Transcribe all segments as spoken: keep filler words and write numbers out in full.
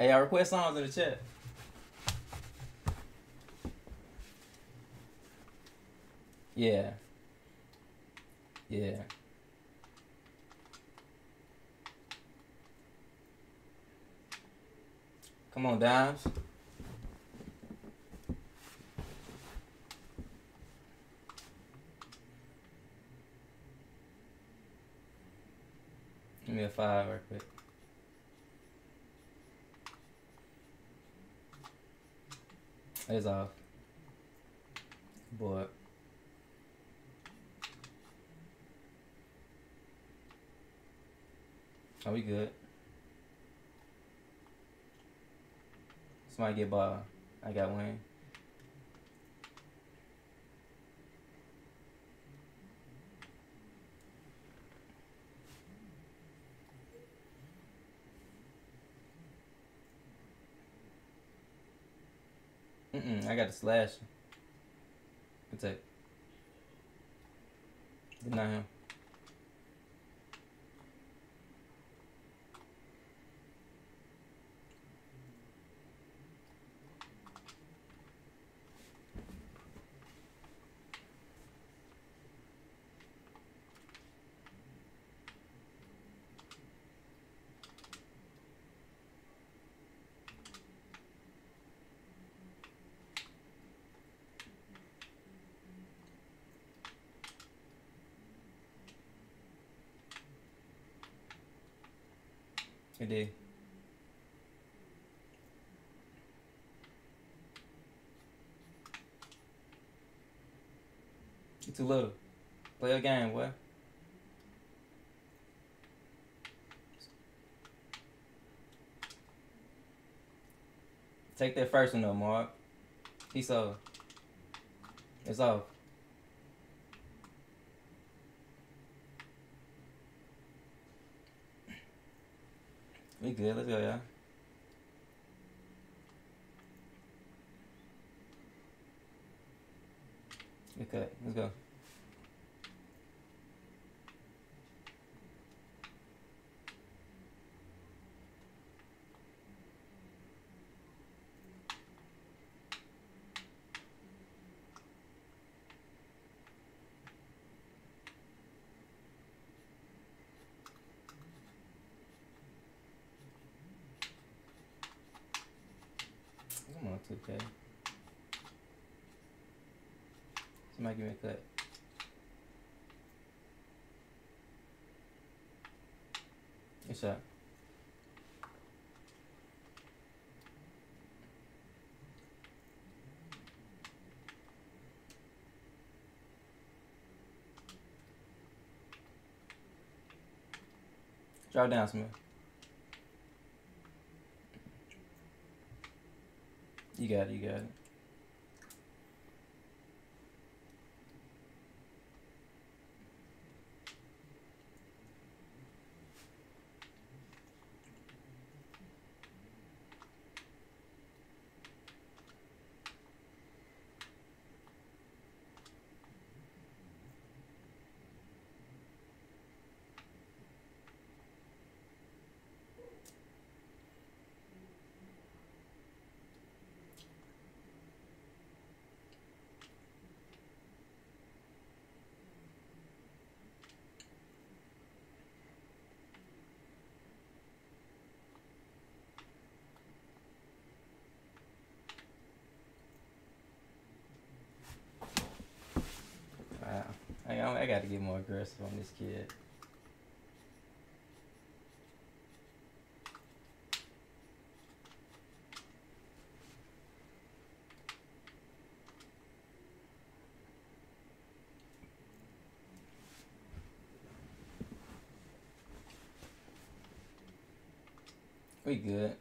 Hey, y'all request songs in the chat. Yeah. Yeah. Come on, Dimes. Give me a five right quick. That is off. Boy. Are we good? Somebody get ball. I got Wayne. Mm-mm, I got a slash. What's that? It's not him. It did. You're too little. Play a game, boy. Take that first one though, Mark. He's over. It's off. We good, let's go, y'all. Okay, let's go. Okay. Somebody give me a cut. Good shot. Drop down, Smith. You got it, you got it. I gotta get more aggressive on this kid. We good.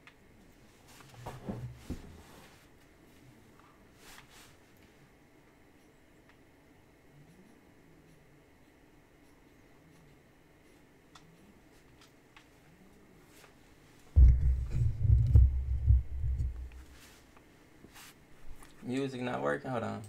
Music not working? Hold on.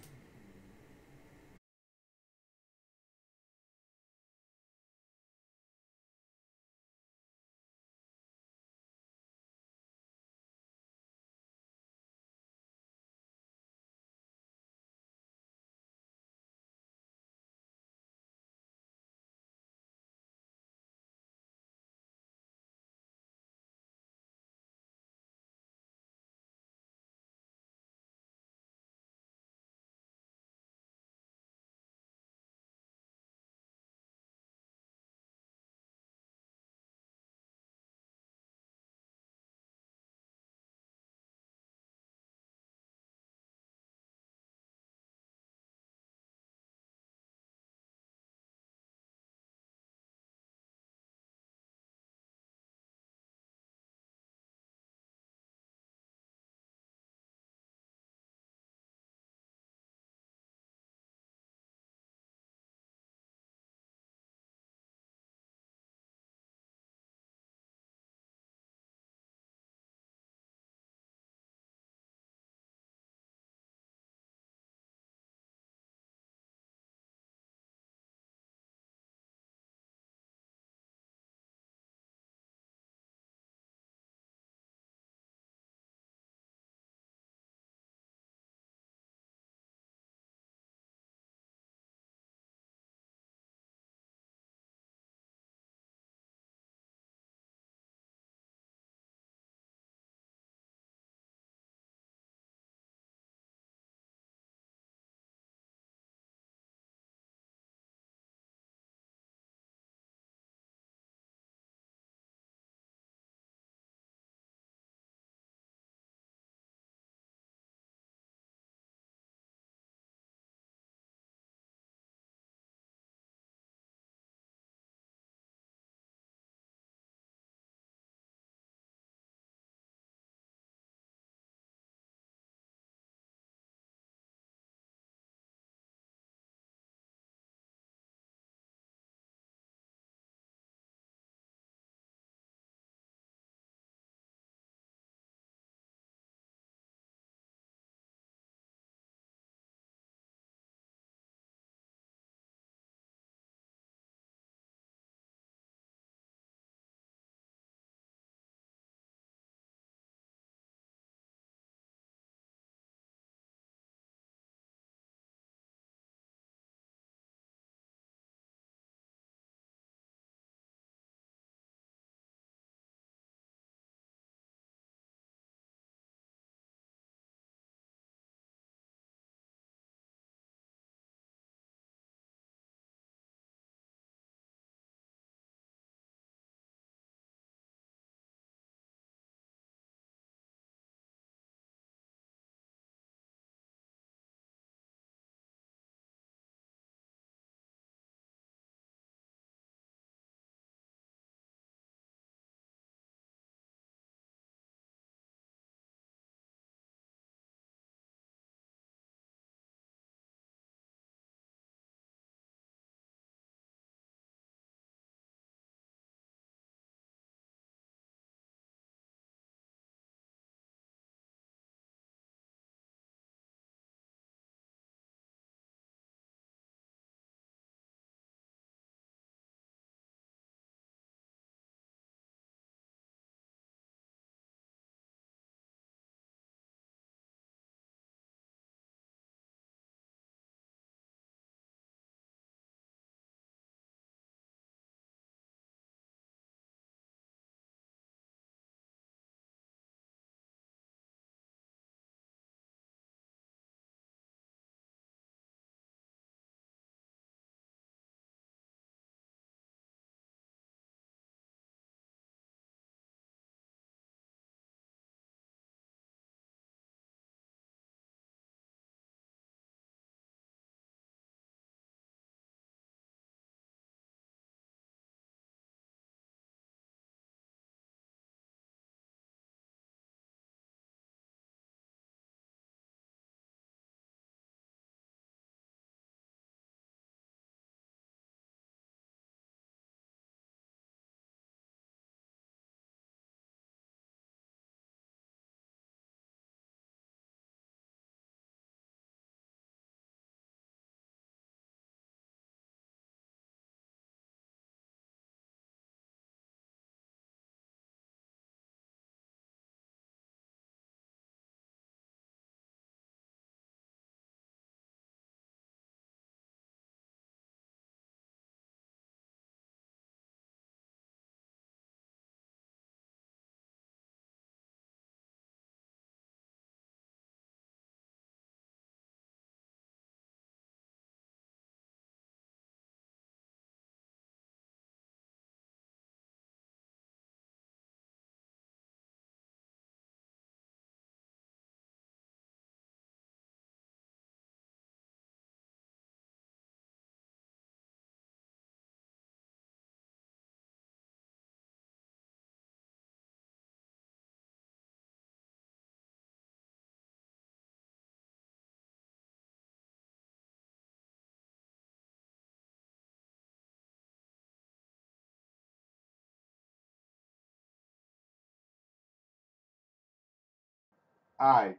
All right.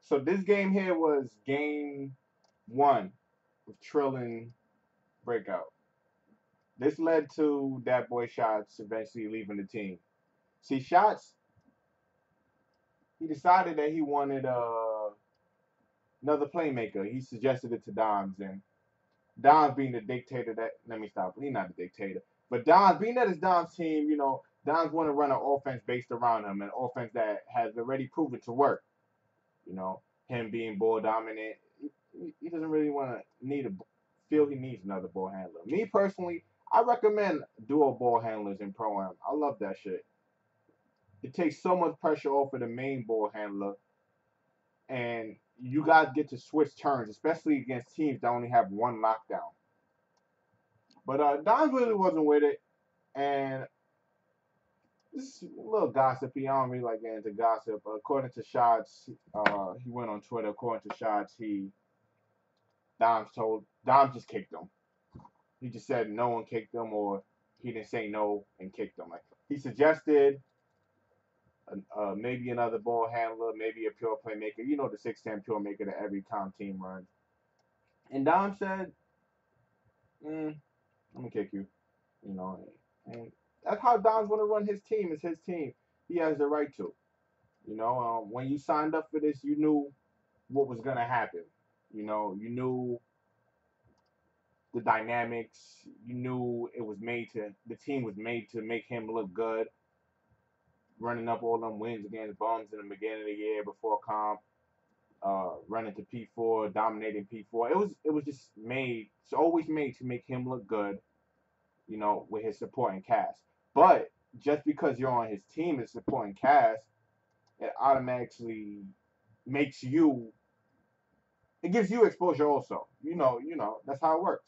So this game here was game one of Trillin' Breakout. This led to that boy Shots eventually leaving the team. See, Shots, he decided that he wanted uh, another playmaker. He suggested it to Doms, and Doms being the dictator that, let me stop, he's not the dictator, but Doms, being that it's Doms' team, you know, Doms want to run an offense based around him, an offense that has already proven to work. You know, him being ball dominant, he, he doesn't really want to need a, feel he needs another ball handler. Me personally, I recommend dual ball handlers in Pro-Am. I love that shit. It takes so much pressure off of the main ball handler, and you guys get to switch turns, especially against teams that only have one lockdown. But uh, Don really wasn't with it, and this is a little gossipy. I don't really like getting into gossip. According to Shots, uh, he went on Twitter. According to Shots, he Dom's told Dom just kicked him. He just said no one kicked him, or he didn't say no and kicked him. Like he suggested, a, uh, maybe another ball handler, maybe a pure playmaker. You know the six ten pure maker that every time team runs. And Dom said, mm, "I'm gonna kick you," you know, and. and that's how Dom's want to run his team. It's his team. He has the right to. You know, um, when you signed up for this, you knew what was going to happen. You know, you knew the dynamics. You knew it was made to, the team was made to make him look good. Running up all them wins against bums in the beginning of the year before comp. Uh, running to P four, dominating P four. It was, it was just made, it's always made to make him look good, you know, with his supporting cast. But just because you're on his team as supporting cast, it automatically makes you, it gives you exposure also. You know, you know, that's how it works.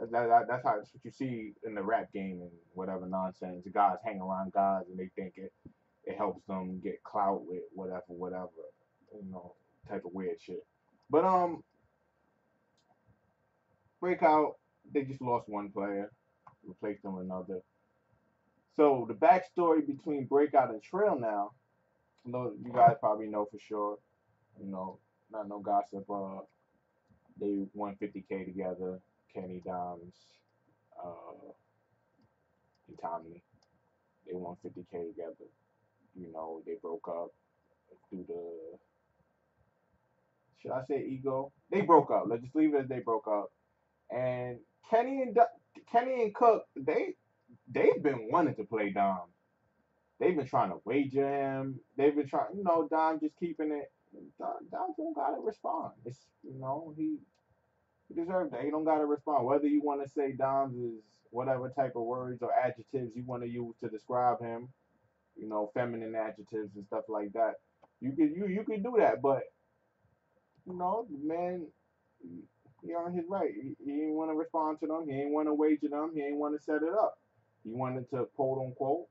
That, that, that's how, that's what you see in the rap game and whatever nonsense. The guys hang around guys and they think it, it helps them get clout with whatever, whatever, you know, type of weird shit. But, um, Breakout, they just lost one player, replaced them with another. So the backstory between Breakout and Trail now, you guys probably know for sure, you know, not no gossip. Uh, they won fifty K together, Kenny, Dimes, uh, and Tommy. They won fifty K together. You know, they broke up through the, should I say ego? They broke up. Let's just leave it as they broke up. And Kenny and Kenny and Cook, they. They've been wanting to play Dom. They've been trying to wager him. They've been trying, you know, Dom just keeping it. Dom, Dom don't gotta respond. It's, you know, he, he deserved that. He don't gotta respond. Whether you want to say Dom's is whatever type of words or adjectives you want to use to describe him, you know, feminine adjectives and stuff like that. You could you you could do that, but you know, man, he earned his right. He, he didn't want to respond to them. He didn't want to wager them. He didn't want to set it up. He wanted to quote unquote,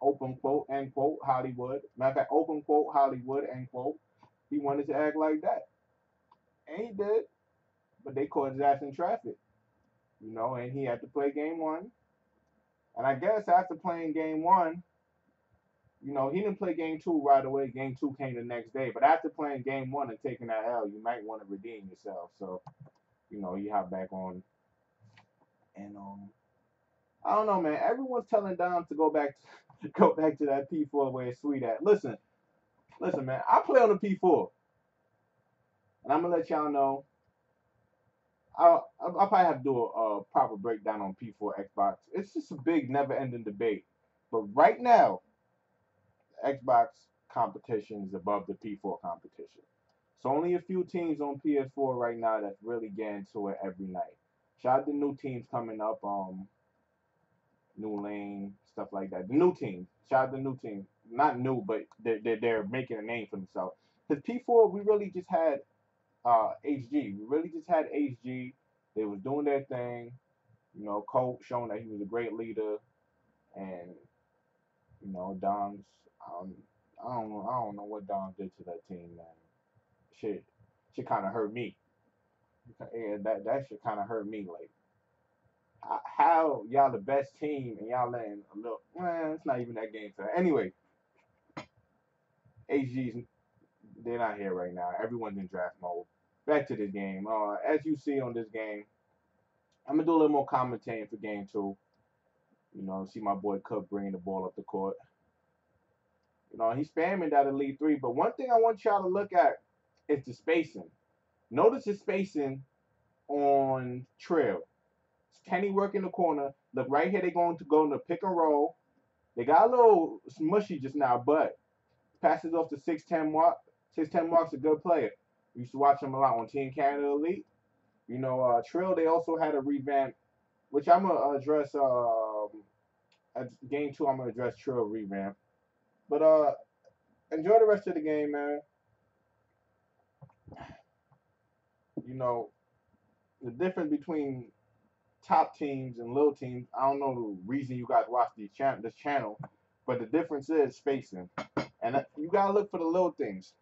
open quote, end quote, Hollywood. Matter of fact, open quote, Hollywood, end quote. He wanted to act like that. And he did. But they caught his ass in traffic. You know, and he had to play game one. And I guess after playing game one, you know, he didn't play game two right away. Game two came the next day. But after playing game one and taking that L, you might want to redeem yourself. So, you know, he hopped back on. And, um, I don't know, man. Everyone's telling Dom to go back to, go back to that P four where it's sweet at. Listen, listen, man. I play on the P four, and I'm gonna let y'all know. I'll, I'll probably have to do a, a proper breakdown on P four Xbox. It's just a big, never-ending debate. But right now, the Xbox competition is above the P four competition. So only a few teams on P S four right now that's really getting to it every night. Shout out to new teams coming up. Um. New lane, stuff like that. The new team. Shout out the new team. Not new, but they're, they're, they're making a name for themselves. Because P four, we really just had uh, H G. We really just had H G. They was doing their thing. You know, Colt showing that he was a great leader. And, you know, Dom's, um, I don't know, I don't know what Dom did to that team, man. Shit, shit kind of hurt me. Yeah, that, that shit kind of hurt me, like. How y'all the best team and y'all letting a little, man, it's not even that game for that. Anyway, H G's They're not here right now. Everyone's in draft mode. Back to this game. Uh, as you see on this game, I'm going to do a little more commentating for game two. You know, see my boy Cook bringing the ball up the court. You know, he's spamming that elite three. But one thing I want y'all to look at is the spacing. Notice the spacing on Trail. Kenny working the corner. Look, right here, they're going to go in the pick and roll. They got a little mushy just now, but passes off to six ten Mark. six ten Mark's a good player. We used to watch him a lot on Team Canada Elite. You know, uh, Trill, they also had a revamp, which I'm going to address. Um, at game two, I'm going to address Trill revamp. But uh, enjoy the rest of the game, man. You know, the difference between top teams and little teams, I don't know the reason you guys watch these cha this channel, but the difference is spacing. And you got to look for the little things.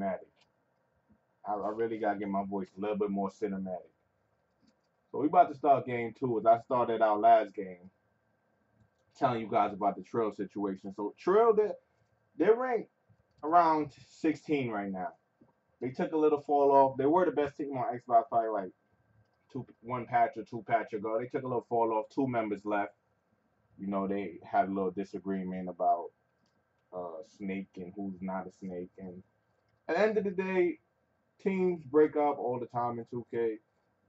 cinematic. I, I really gotta get my voice a little bit more cinematic. So we about to start game two. As I started our last game, telling you guys about the Trill situation. So Trill, they're, they're ranked around sixteen right now. They took a little fall off. They were the best team on Xbox probably like two, one patch or two patch ago. They took a little fall off. Two members left. You know, they had a little disagreement about uh, snake and who's not a snake. And at the end of the day, teams break up all the time in two K.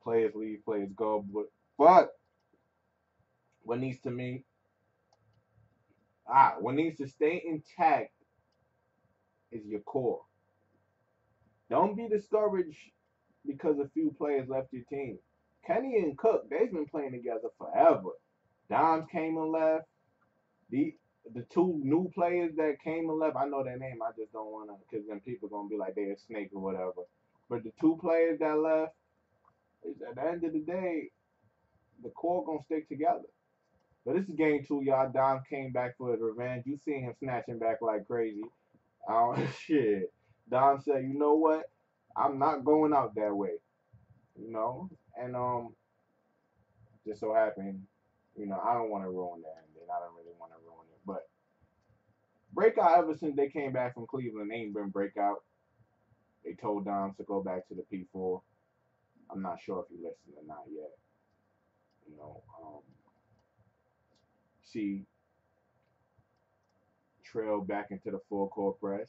Players leave, players go. But, but what needs to me, ah, what needs to stay intact is your core. Don't be discouraged because a few players left your team. Kenny and Cook, they've been playing together forever. Dimes came and left. The the two new players that came and left, I know their name, I just don't want to, because then people are going to be like they're a snake or whatever. But the two players that left, at the end of the day, the core gonna stick together. But this is game two, y'all. Dom came back for his revenge. You seen him snatching back like crazy. Oh shit. Dom said, you know what? I'm not going out that way. You know? And um just so happened, you know, I don't want to ruin that ending. I don't really want to ruin it. But Breakout, ever since they came back from Cleveland, they ain't been Breakout. They told Dom to go back to the P four. I'm not sure if you listened or not yet. You know, um, see, Trail back into the full court press.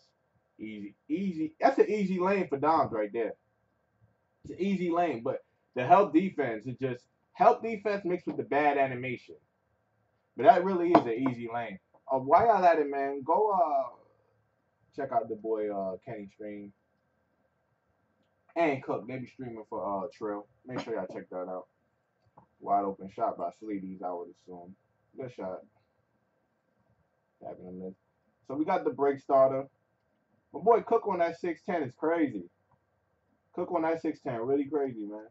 Easy, easy. That's an easy lane for Doms right there. It's an easy lane, but the help defense is just help defense mixed with the bad animation. But that really is an easy lane. Uh, while y'all at it, man, go uh, check out the boy uh, Kenny stream. And Cook, they be streaming for uh Trill. Make sure y'all check that out. Wide open shot by Sleedy, I would assume. Good shot. Back in the mid. So we got the break starter. My boy Cook on that six ten is crazy. Cook on that six ten, really crazy, man.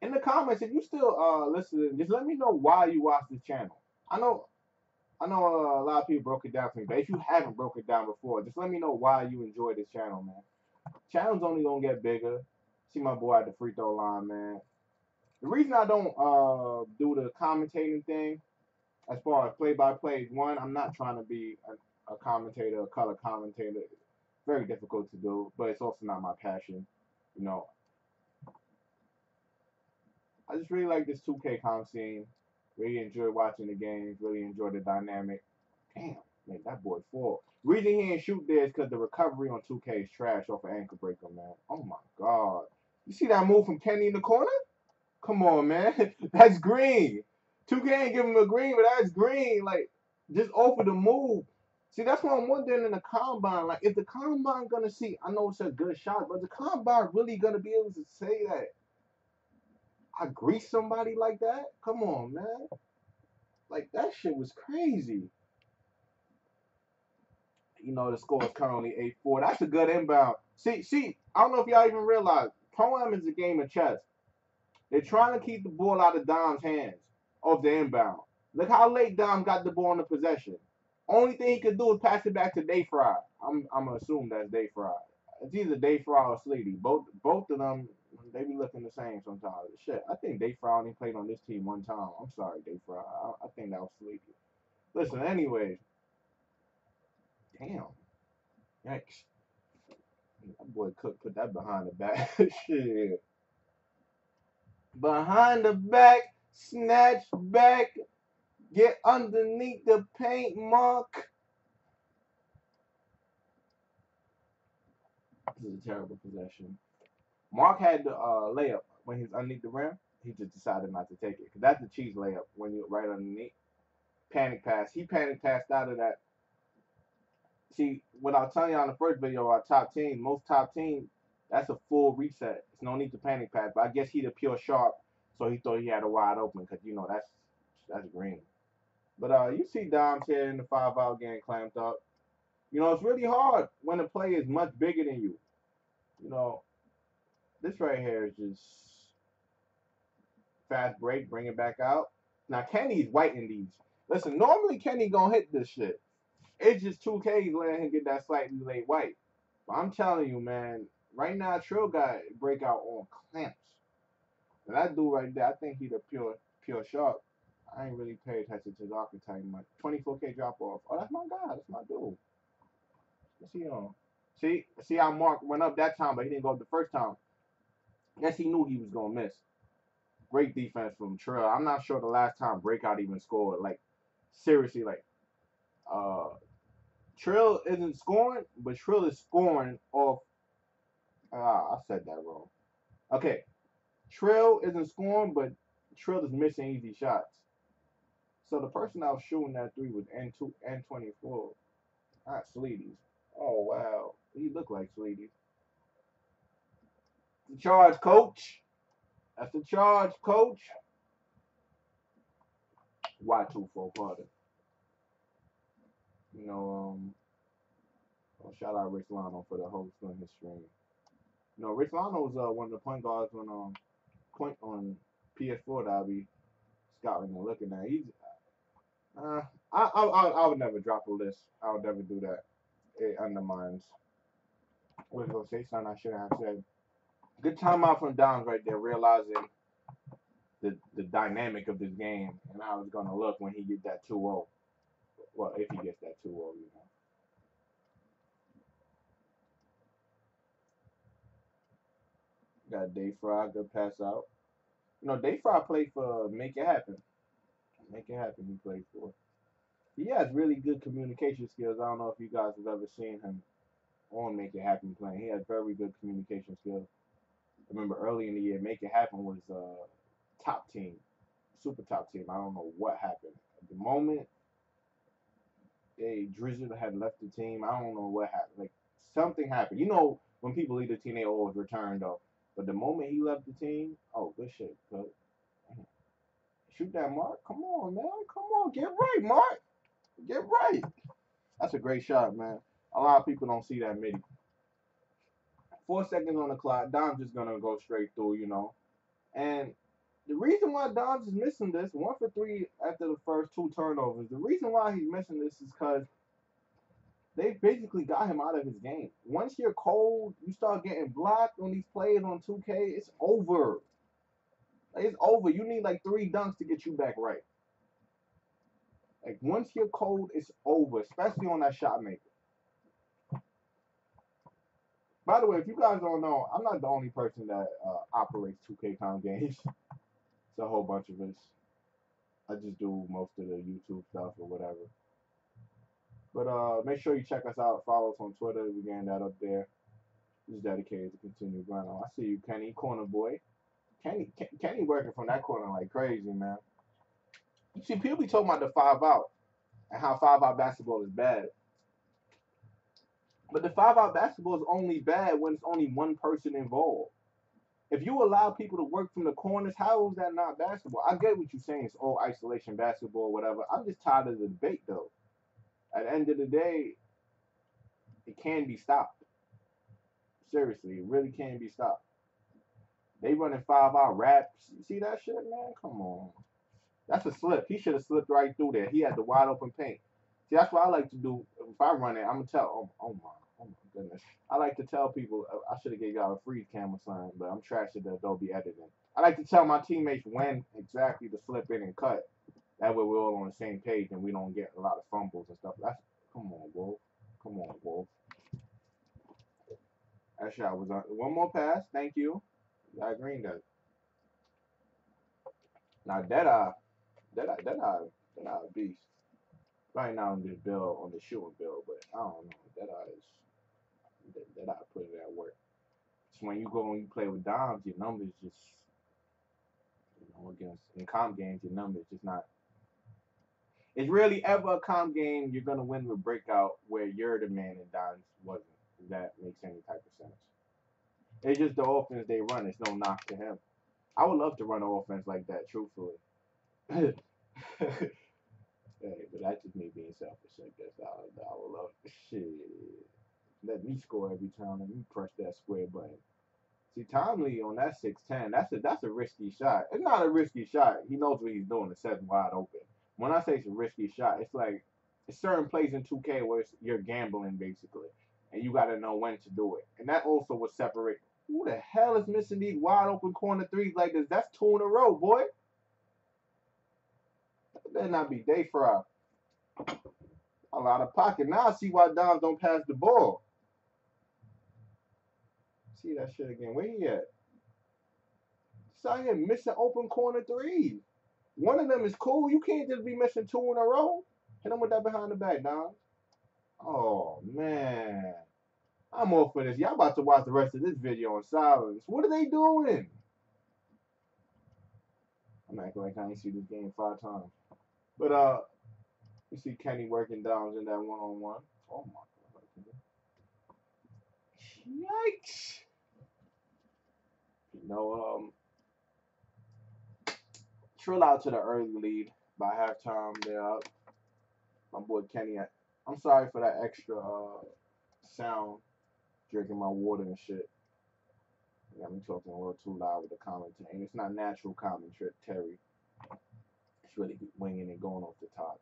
In the comments, if you still uh listening, just let me know why you watch this channel. I know, I know a lot of people broke it down for me, but if you haven't broke it down before, just let me know why you enjoy this channel, man. Channel's only gonna get bigger. See my boy at the free throw line, man. The reason I don't uh do the commentating thing, as far as play by play, one, I'm not trying to be a, a commentator, a color commentator. Very difficult to do, but it's also not my passion. You know, I just really like this two K comp scene. Really enjoy watching the games. Really enjoy the dynamic. Damn. Man, that boy four. Reason he ain't shoot there is because the recovery on two K is trash off an ankle breaker, man. Oh my god. You see that move from Kenny in the corner? Come on, man. That's green. two K ain't giving him a green, but that's green. Like, just offer the move. See, that's what I'm wondering in the combine. Like, is the combine gonna see? I know it's a good shot, but is the combine really gonna be able to say that? I grease somebody like that? Come on, man. Like, that shit was crazy. You know, the score is currently eight four. That's a good inbound. See, see, I don't know if y'all even realize, Pro-Am is a game of chess. They're trying to keep the ball out of Dom's hands off the inbound. Look how late Dom got the ball in the possession. Only thing he could do is pass it back to Dayfrye. I'm I'm going to assume that's Dayfrye. It's either Dayfrye or Sleedy. Both both of them, they be looking the same sometimes. Shit, I think Dayfrye only played on this team one time. I'm sorry, Dayfrye. I, I think that was Sleedy. Listen, anyways. Damn. Yikes. That boy Cook put that behind the back. Shit. Behind the back. Snatch back. Get underneath the paint, Mark. This is a terrible possession. Mark had the uh, layup when he was underneath the rim. He just decided not to take it. Because that's the cheese layup when you're right underneath. Panic pass. He panic passed out of that. See, what I was telling y'all in the first video, our top team, most top team, that's a full reset. It's no need to panic pass. But I guess he's a pure sharp, so he thought he had a wide open because, you know, that's that's green. But uh, you see Dom's here in the five-out game clamped up. You know, it's really hard when the play is much bigger than you. You know, this right here is just fast break, bring it back out. Now, Kenny's whiting these. Listen, normally Kenny gonna hit this shit. It's just two K's letting him get that slightly late white. But I'm telling you, man, right now, Trill got Breakout on clamps. But that dude right there, I think he's a pure, pure shark. I ain't really paid attention to his archetype much. twenty-four K drop off. Oh, that's my guy. That's my dude. What's he on? See, see how Mark went up that time, but he didn't go up the first time. Yes, he knew he was going to miss. Great defense from Trail. I'm not sure the last time Breakout even scored. Like, seriously, like, uh, Trail isn't scoring, but Trail is scoring off. Ah, I said that wrong. Okay. Trail isn't scoring, but Trail is missing easy shots. So the person I was shooting that three was N two, N twenty-four. Not Sleedy. Oh, wow. He looked like Sleedy. The charge, coach. That's the charge, coach. Y twenty-four, pardon. You know, um, oh, shout out Rich Lano for the host on his stream. You know, Rich Lano was uh, one of the point guards on um, point on P S four that I'll be scouting and looking at. He's, uh, I, I, I, I would never drop a list. I would never do that. It undermines. I was going to say something I shouldn't have said. Good timeout from Dimes right there, realizing the the dynamic of this game and how it's going to look when he gets that two oh. Well, if he gets that two oh, you know. Got Dayfrye, good pass out. You know, Dayfrye played for Make It Happen. Make It Happen he played for. He has really good communication skills. I don't know if you guys have ever seen him on Make It Happen playing. He has very good communication skills. I remember early in the year, Make It Happen was a uh, top team, super top team. I don't know what happened. At the moment, they Drizzle had left the team. I don't know what happened. Like, something happened. You know, when people leave the team, they always return, though. But the moment he left the team, oh, good shit, good. Shoot that, Mark. Come on, man. Come on. Get right, Mark. Get right. That's a great shot, man. A lot of people don't see that midi. Four seconds on the clock. Dom's just going to go straight through, you know. And the reason why Dom's is missing this, one for three after the first two turnovers, the reason why he's missing this is because they basically got him out of his game. Once you're cold, you start getting blocked on these plays on two K, it's over. It's over. You need like three dunks to get you back right. Like, once you're cold, it's over, especially on that shot maker. By the way, if you guys don't know, I'm not the only person that uh, operates two K com games. It's a whole bunch of us. I just do most of the YouTube stuff or whatever. But uh, make sure you check us out. Follow us on Twitter. We're getting that up there. Just dedicated to continue grinding. I see you, Kenny, corner boy. Kenny, Ken, Kenny working from that corner like crazy, man. You see, people be talking about the five-out and how five-out basketball is bad. But the five-out basketball is only bad when it's only one person involved. If you allow people to work from the corners, how is that not basketball? I get what you're saying. It's all isolation basketball or whatever. I'm just tired of the debate, though. At the end of the day, it can be stopped. Seriously, it really can be stopped. They running five-out raps. You see that shit, man? Come on. That's a slip. He should have slipped right through there. He had the wide open paint. See, that's what I like to do. If I run it, I'm going to tell. Oh, oh, my, oh, my goodness. I like to tell people. I should have gave y'all a free camera sign, but I'm trash at the Adobe editing. I like to tell my teammates when exactly to slip in and cut. That way we're all on the same page and we don't get a lot of fumbles and stuff. That's, come on, Wolf. Come on, Wolf. That shot was on. One more pass. Thank you. Y'all green does. Now, that I... That I, that I, that I a beast. Right now on this bill, on the shooting bill, but I don't know. That I is, that, that I put it at work. So when you go and you play with Doms, your numbers just, you know, against, in comp games, your numbers just not. It's really ever a comp game you're going to win with Breakout where you're the man and Doms wasn't. If that makes any type of sense. It's just the offense they run. It's no knock to him. I would love to run an offense like that, truthfully. Hey, but that's just me being selfish. I guess I, I would love to. Shit. Let me score every time. Let me press that square button. See, Tomlee on that six ten, that's a, that's a risky shot. It's not a risky shot. He knows what he's doing. It's set wide open. When I say it's a risky shot, it's like it's certain plays in two K where it's, you're gambling, basically. and you got to know when to do it. And that also will separate. Who the hell is missing these wide open corner threes like this? That's two in a row, boy. That better not be Dayfrye. A lot of pocket. Now I see why Doms don't pass the ball. See that shit again. Where he at? Just out here missing open corner threes. One of them is cool. You can't just be missing two in a row. Hit him with that behind the back, Doms. Oh, man. I'm all for this. Y'all about to watch the rest of this video in silence. What are they doing? I'm acting like I ain't seen this game five times. But, uh, you see Kenny working Doms in that one-on-one. -on -one. Oh, my God. Yikes. You know, um, Trill out to the early lead. By halftime, they're up. My boy Kenny, I, I'm sorry for that extra, uh, sound, drinking my water and shit. Yeah, I'm talking a little too loud with the commentary, and it's not natural commentary, Terry. It's really winging and going off the top.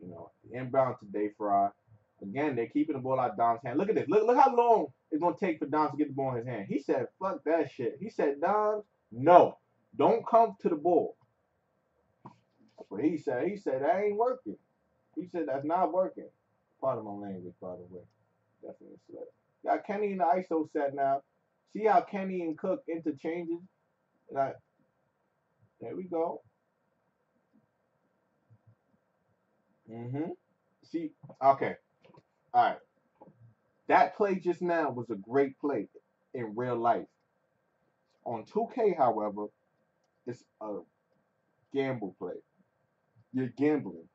You know, inbound to Dayfrye. Again, they're keeping the ball out of Dom's hand. Look at this. Look, look how long it's gonna take for Dom to get the ball in his hand. He said, "Fuck that shit." He said, "Dom, no, don't come to the ball." That's what he said. He said that ain't working. He said that's not working. Part of my language, by the way. Definitely slip. Got Kenny in the I S O set now. See how Kenny and Cook interchanges? Like, there we go. Mm-hmm. See, okay. All right. That play just now was a great play in real life. On two K, however, it's a gamble play. You're gambling.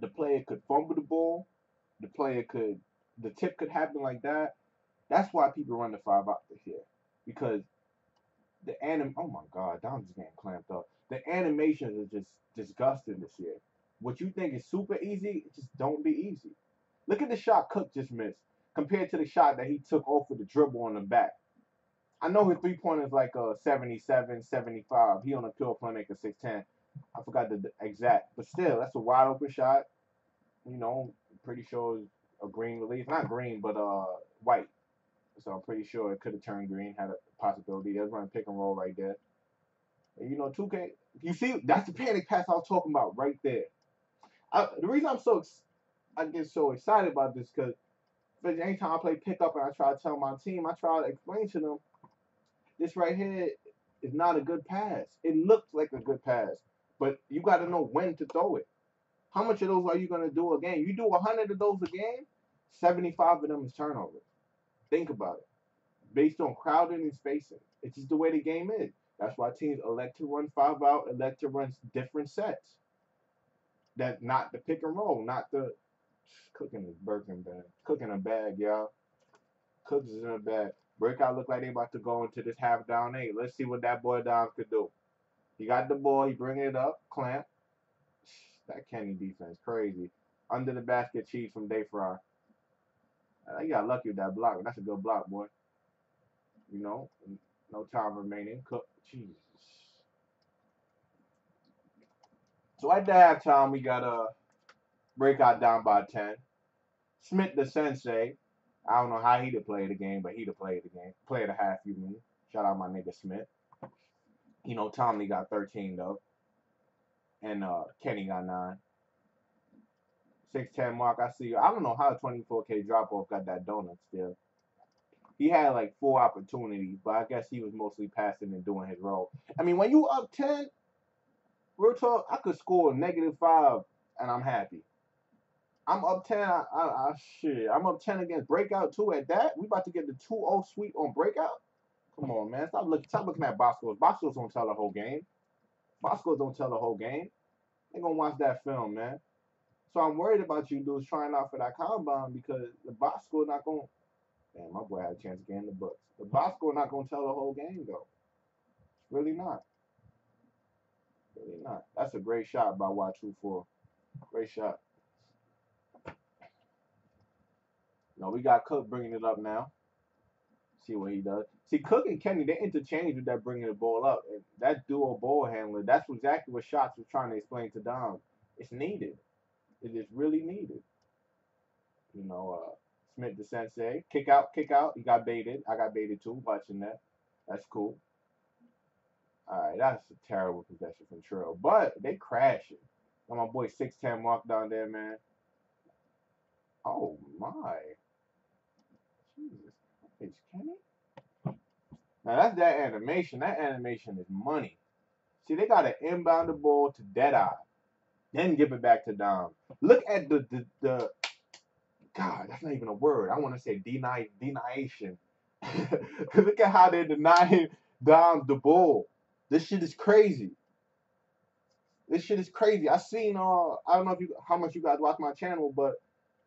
The player could fumble the ball. The player could, the tip could happen like that. That's why people run the five out this year. Because the anim, oh my God, Dom's getting clamped up. The animations are just disgusting this year. What you think is super easy, it just don't be easy. Look at the shot Cook just missed compared to the shot that he took off with the dribble on the back. I know his three-pointer is like a seventy-seven, seventy-five. He on a pure playmaker six ten. I forgot the exact, but still, that's a wide open shot. You know, I'm pretty sure it's a green release. Not green, but uh, white. So I'm pretty sure it could have turned green, had a possibility. They was running pick and roll right there. And you know, two K, you see, that's the panic pass I was talking about right there. I, the reason I'm so, I get so excited about this, because anytime I play pickup and I try to tell my team, I try to explain to them, this right here is not a good pass. It looks like a good pass. But you got to know when to throw it. How much of those are you going to do a game? You do one hundred of those a game, seventy-five of them is turnovers. Think about it. Based on crowding and spacing. It's just the way the game is. That's why teams elect to run five out, elect to run different sets. That's not the pick and roll, not the cooking is Birkin bag. Cooking a bag, y'all. Cooks is in a bag. Breakout look like they about to go into this half down eight. Let's see what that boy Dom could do. He got the ball. He bringing it up. Clamp. That Kenny defense. Crazy. Under the basket cheese from Dayfrye. He got lucky with that block. That's a good block, boy. You know, no time remaining. Cook. Jesus. So at the halftime, we got a breakout down by ten. Smith the sensei. I don't know how he'd have played the game, but he'd have played the game. Played a half, you mean. Shout out my nigga Smith. You know, Tomlee got thirteen, though. And uh, Kenny got nine. six ten Mark, I see you. I don't know how twenty-four K drop-off got that donut still. He had, like, four opportunities, but I guess he was mostly passing and doing his role. I mean, when you up ten, real talk, I could score negative five, and I'm happy. I'm up ten. I, I, I shit. I'm up ten against Breakout, too, at that. We about to get the two oh sweep on Breakout. Come on, man. Stop, look, stop looking at box scores. Box scores don't tell the whole game. Box scores don't tell the whole game. They're going to watch that film, man. So I'm worried about you dudes trying out for that combine because the box score not going to... Damn, my boy had a chance to get in the books. The box score not going to tell the whole game, though. Really not. Really not. That's a great shot by Y twenty-four. Great shot. No, we got Cook bringing it up now. See what he does. See, Cook and Kenny, they interchange with that bringing the ball up. And that dual ball handler, that's exactly what Shots was trying to explain to Dom. It's needed. It is really needed. You know, know, uh, Smith the sensei. Kick out, kick out. He got baited. I got baited too, watching that. That's cool. Alright, that's a terrible possession from Trill. But they crashing. And my boy six ten Mark down there, man. Oh my. Jesus. It's Kenny. Now that's that animation. That animation is money. See, they gotta inbound the ball to Deadeye. Then give it back to Dom. Look at the the, the God, that's not even a word. I want to say deny deniation. Look at how they're denying Dom the ball. This shit is crazy. This shit is crazy. I seen uh I don't know if you how much you guys watch my channel, but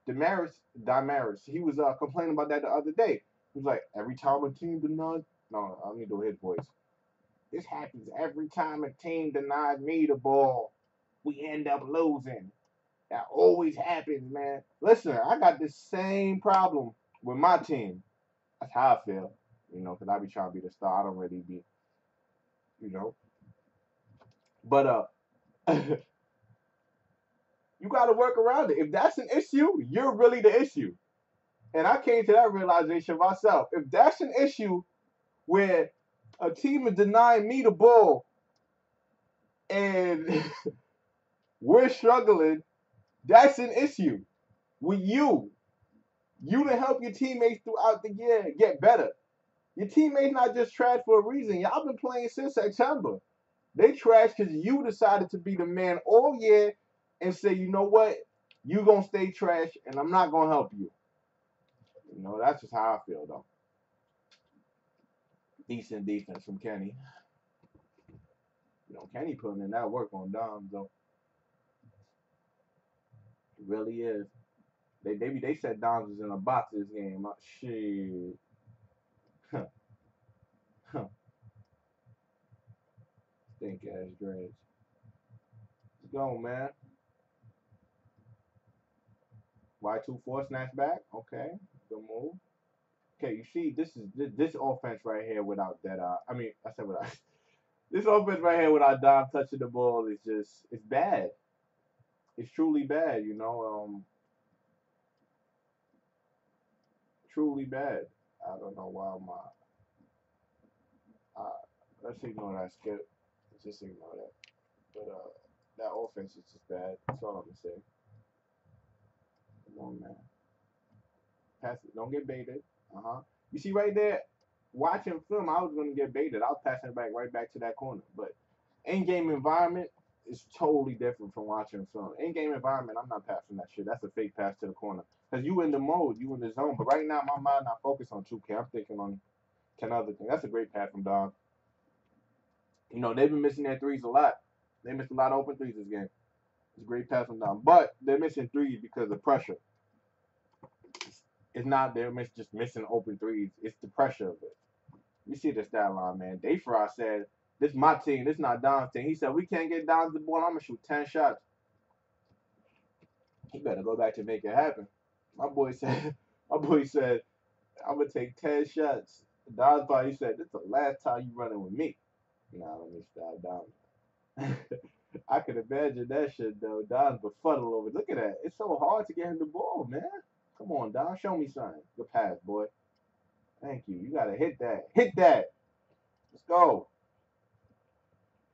Damaris Damaris, he was uh complaining about that the other day. He was like, every time a team denies no, I need to hit voice. This happens every time a team denies me the ball. We end up losing. That always happens, man. Listen, I got the same problem with my team. That's how I feel, you know, because I be trying to be the star. I don't really be, you know. But uh, you got to work around it. If that's an issue, you're really the issue. And I came to that realization myself. If that's an issue where a team is denying me the ball and we're struggling, that's an issue with you. You to help your teammates throughout the year get better. Your teammates not just trash for a reason. Y'all been playing since September. They trash because you decided to be the man all year and say, you know what, you're going to stay trash and I'm not going to help you. You know, that's just how I feel, though. Decent defense from Kenny. You know, Kenny putting in that work on Doms, though. It really is. They maybe they said Doms was in a box this game. I, shit. Huh. Huh. Stink ass dreads. Let's go, man. Y twenty-four snatch back. Okay. Good move. Okay, you see, this is this, this offense right here without that. Uh, I mean, I said without this offense right here without Dom touching the ball is just it's bad. It's truly bad, you know. Um, truly bad. I don't know why my. Uh, let's ignore that skip. Just ignore that. But uh, that offense is just bad. That's all I'm gonna say. Come on, man. Pass it. Don't get baited. Uh-huh. You see right there, watching film, I was going to get baited. I was passing back right back to that corner. But in-game environment is totally different from watching film. In-game environment, I'm not passing that shit. That's a fake pass to the corner. Because you in the mode, you in the zone. But right now, my mind not focused on two K. I'm thinking on another thing. That's a great pass from Dom. You know, they've been missing their threes a lot. They missed a lot of open threes this game. It's a great pass from Dom. But they're missing threes because of pressure. It's not they're miss, just missing open threes. It's the pressure of it. You see the stat line, man. Dayfrye said, this is my team. This is not Dom's team. He said, we can't get Dom's the ball. I'm going to shoot ten shots. He better go back to make it happen. My boy said, my boy said, I'm going to take ten shots. Dom's probably said, this is the last time you running with me. Nah, let me stop Dom. I can imagine that shit, though. Dom's befuddled over it. Look at that. It's so hard to get him the ball, man. Come on, Dom. Show me something. Good pass, boy. Thank you. You got to hit that. Hit that. Let's go.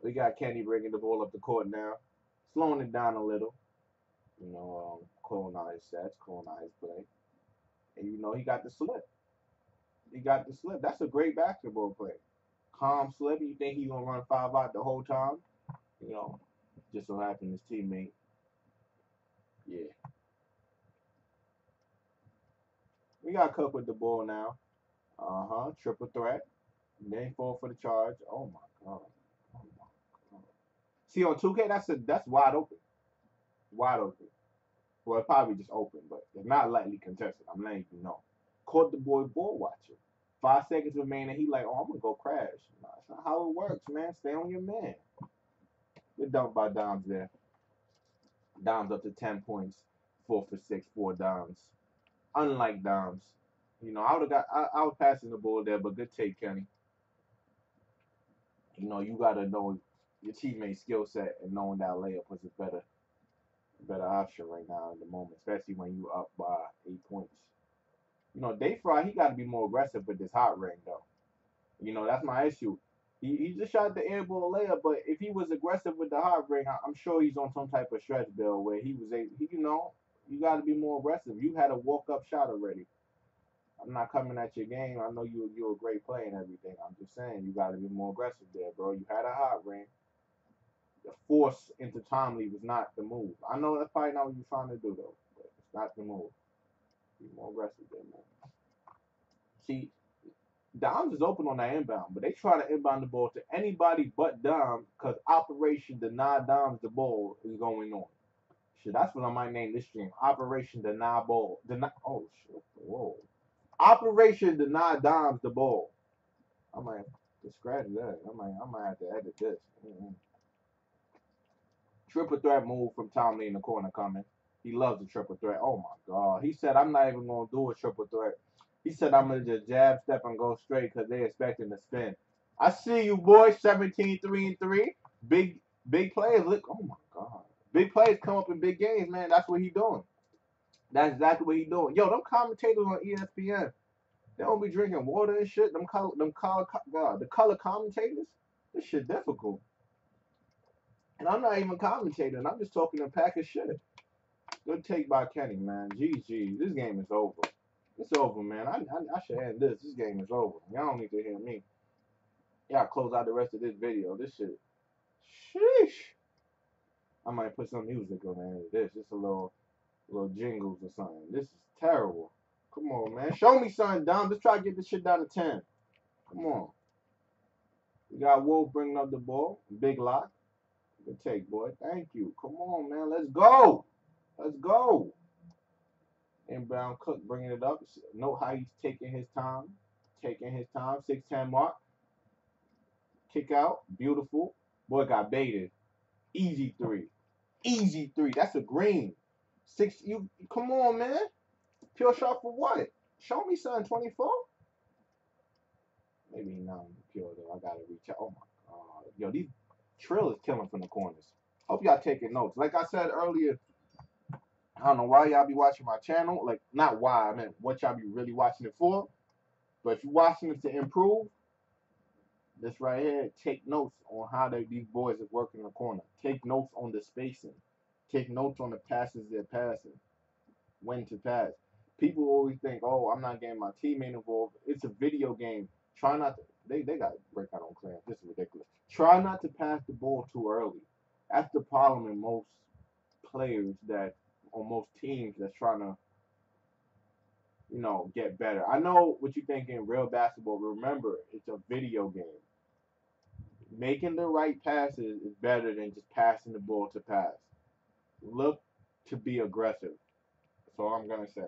We got Kenny bringing the ball up the court now. Slowing it down a little. You know, um, calling out his sets, calling out his play. And, you know, he got the slip. He got the slip. That's a great basketball play. Calm slip. You think he's going to run five out the whole time? You know, just so happened his teammate. Yeah. We got Cook with the ball now. Uh-huh. Triple threat. Then fall for the charge. Oh, my God. Oh, my God. See, on two K, that's a, that's wide open. Wide open. Well, it's probably just open, but it's not lightly contested. I'm letting you know. Caught the boy ball watching. Five seconds remaining. He like, oh, I'm going to go crash. No, that's not how it works, man. Stay on your man. Good dunk by Doms there. Doms up to ten points. Four for six. Four Doms. Unlike Doms. You know, I would have got I, I was passing the ball there, but good take, Kenny. You know, you gotta know your teammate's skill set and knowing that layup was better. better option right now in the moment, especially when you up by eight points. You know, Dayfrye, he got to be more aggressive with this hot ring, though. You know, that's my issue. He, he just shot the air ball layup, but if he was aggressive with the hot ring, I, I'm sure he's on some type of stretch bill where he was a, he, you know, you got to be more aggressive. You had a walk-up shot already. I'm not coming at your game. I know you, you're a great player and everything. I'm just saying, you got to be more aggressive there, bro. You had a hot ring. The force into Tomlee was not the move. I know that's probably not what you're trying to do, though, but it's not the move. Be more aggressive there, man. See, Dimes is open on that inbound, but they try to inbound the ball to anybody but Dimes because Operation Deny Dimes the ball is going on. Shit, that's what I might name this stream. Operation Deny Ball. Deny. Oh, shit. Whoa. Operation Deny Dimes the ball. I might describe that. I might, I might have to edit this. Mm-hmm. Triple threat move from Tomlee in the corner coming. He loves the triple threat. Oh, my God. He said, I'm not even going to do a triple threat. He said, I'm going to just jab, step, and go straight because they're expecting to spin. I see you, boys. seventeen, three, and three. Big, big plays. Look. Oh, my God. Big plays come up in big games, man. That's what he's doing. That's exactly what he's doing. Yo, them commentators on E S P N, they don't be drinking water and shit. Them color, them color, God, the color commentators, this shit difficult. And I'm not even commentating. I'm just talking a pack of shit. Good take by Kenny, man. G G. This game is over. It's over, man. I, I, I should end this. This game is over. Y'all don't need to hear me. Y'all close out the rest of this video. This shit. Sheesh. I might put some music on the end of this. Just a little, little jingles or something. This is terrible. Come on, man. Show me something, Dom. Let's try to get this shit down to ten. Come on. We got Wolf bringing up the ball. Big lock. Good take, boy. Thank you. Come on, man. Let's go. Let's go. Inbound Cook bringing it up. Note how he's taking his time. Taking his time. six ten mark. Kick out. Beautiful. Boy got baited. Easy three. Easy three. That's a green. Six. You come on, man. Pure shot for what? Show me something. twenty-four? Maybe not pure, though. I got to reach out. Oh, my God. Yo, these Trill is killing from the corners. Hope y'all taking notes. Like I said earlier, I don't know why y'all be watching my channel. Like, not why. I mean, what y'all be really watching it for. But if you're watching it to improve, this right here, take notes on how they, these boys are working in the corner. Take notes on the spacing. Take notes on the passes they're passing. When to pass. People always think, oh, I'm not getting my teammate involved. It's a video game. Try not to. They, they got Breakout on clearance. This is ridiculous. Try not to pass the ball too early. That's the problem in most players that, or most teams that's trying to, you know, get better. I know what you're thinking, real basketball. Remember, it's a video game. Making the right passes is better than just passing the ball to pass. Look to be aggressive. That's all I'm going to say.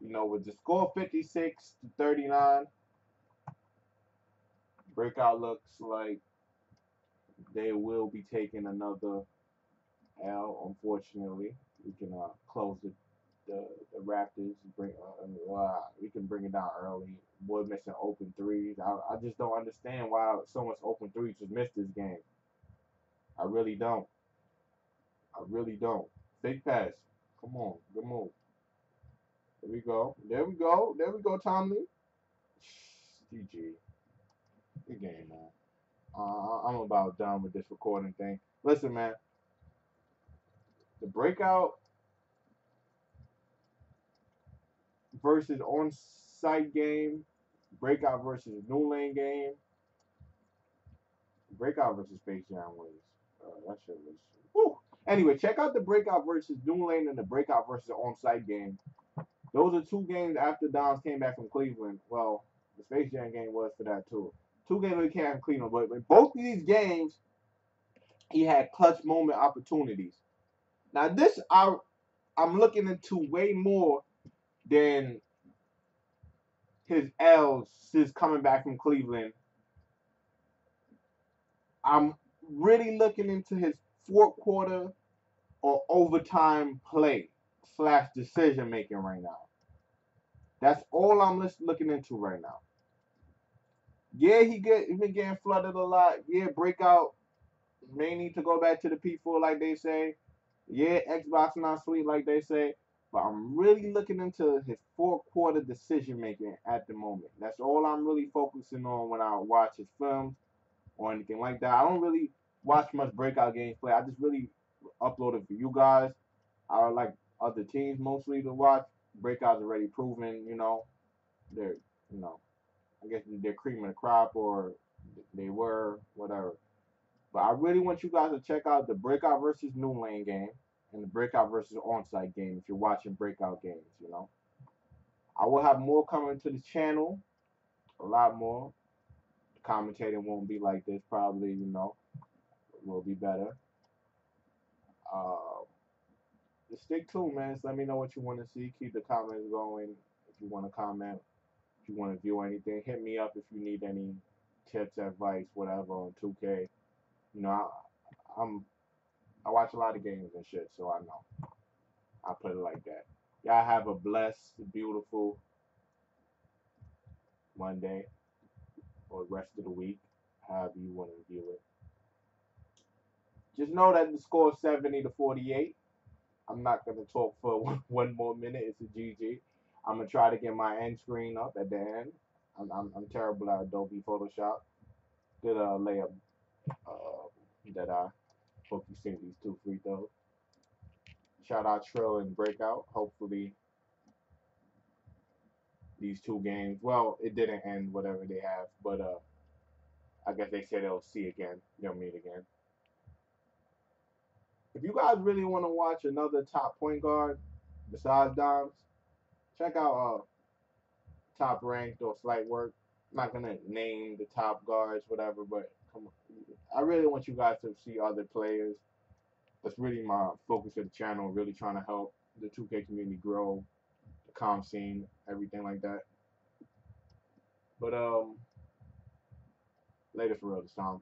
You know, with the score fifty-six to thirty-nine, Breakout looks like they will be taking another L, unfortunately. We can uh, close the, the, the Raptors. Bring, uh, uh, we can bring it down early. Boy missing open threes. I, I just don't understand why so much open threes was missed this game. I really don't. I really don't. Big pass. Come on. Good move. There we go. There we go. There we go, Tomlee. G G. Good game, man. Uh, I'm about done with this recording thing. Listen, man. The Breakout versus on-site game, Breakout versus New Lane game, Breakout versus Space Jam ways. Uh, that shit was. Woo! Anyway, check out the Breakout versus New Lane and the Breakout versus the on-site game. Those are two games after Doms came back from Cleveland. Well, the Space Jam game was for that too. Two games we came back from Cleveland, but in both of these games, he had clutch moment opportunities. Now this I I'm looking into way more than his L's since coming back from Cleveland. I'm really looking into his fourth quarter or overtime play slash decision making right now. That's all I'm looking into right now. Yeah, he get he been getting flooded a lot. Yeah, Breakout may need to go back to the P four like they say. Yeah, Xbox not sleep like they say, but I'm really looking into his four-quarter decision-making at the moment. That's all I'm really focusing on when I watch his films or anything like that. I don't really watch much Breakout gameplay. I just really upload it for you guys. I like other teams mostly to watch. Breakout's already proven, you know, they're, you know, I guess they're cream of the crop, or they were, whatever. But I really want you guys to check out the Breakout versus New Lane game and the Breakout versus Onsite game if you're watching Breakout games, you know. I will have more coming to the channel, a lot more. The commentating won't be like this probably, you know. It will be better. Uh, just stick tuned, man. Just let me know what you want to see. Keep the comments going if you want to comment. If you want to view anything, hit me up if you need any tips, advice, whatever on two K. You know, I, I'm, I watch a lot of games and shit, so I know. I put it like that. Y'all have a blessed, beautiful Monday or rest of the week, however you want to view it. Just know that the score is seventy to forty-eight. I'm not going to talk for one more minute. It's a G G. I'm going to try to get my end screen up at the end. I'm, I'm, I'm terrible at Adobe Photoshop. Did a layup. Uh, that I hope you seen these two free throws. Shout out Trill and Breakout. Hopefully these two games, well, it didn't end whatever they have, but uh, I guess they said they'll see again. They'll meet again. If you guys really want to watch another top point guard besides Doms, check out uh, Top Ranked or Slight Work. I'm not gonna name the top guards, whatever, but come on. I really want you guys to see other players. That's really my focus of the channel, really trying to help the two K community grow, the comm scene, everything like that. But, um, later for real this time.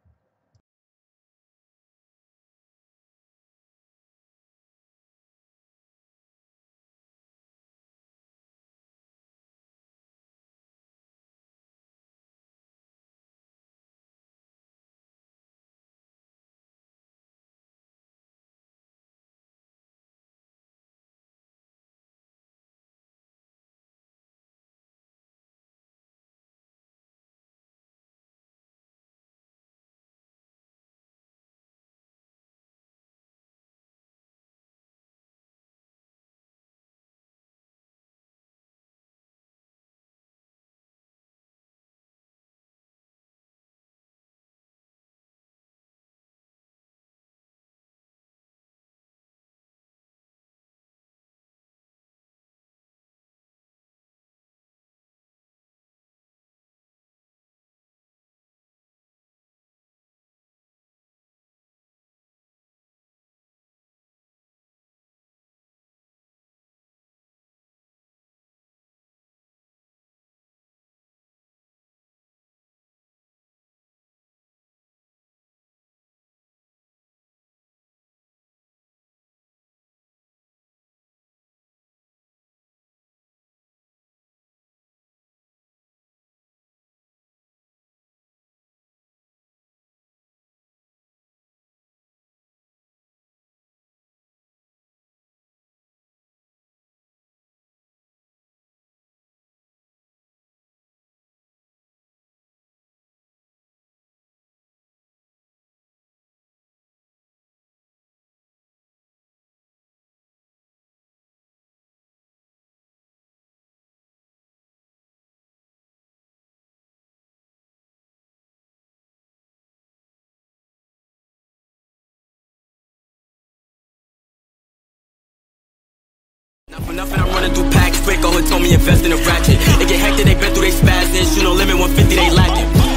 Nothing, I'm running through packs quick. Oh, it told me invest in a ratchet. It get hectic, they been through they spasms. You know, limit one fifty, they lacking.